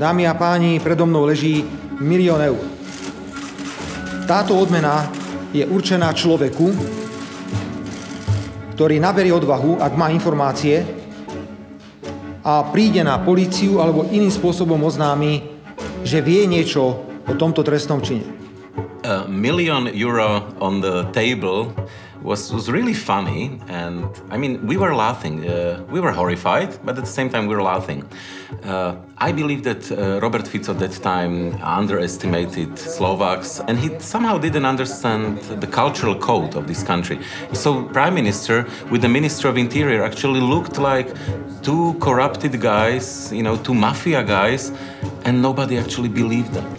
Dámy a páni, predo mnou leží 1 000 000 eur. Táto odmena je určená človeku, ktorý naberie odvahu, ak má informácie, a príde na políciu alebo iným spôsobom oznámi, že vie niečo o tomto trestnom čine. €1 million on the table was really funny, and I mean, we were laughing. We were horrified, but at the same time, we were laughing. I believe that Robert Fico at that time underestimated Slovaks, and he somehow didn't understand the cultural code of this country. So Prime Minister with the Minister of Interior actually looked like two corrupted guys, you know, two mafia guys, and nobody actually believed them.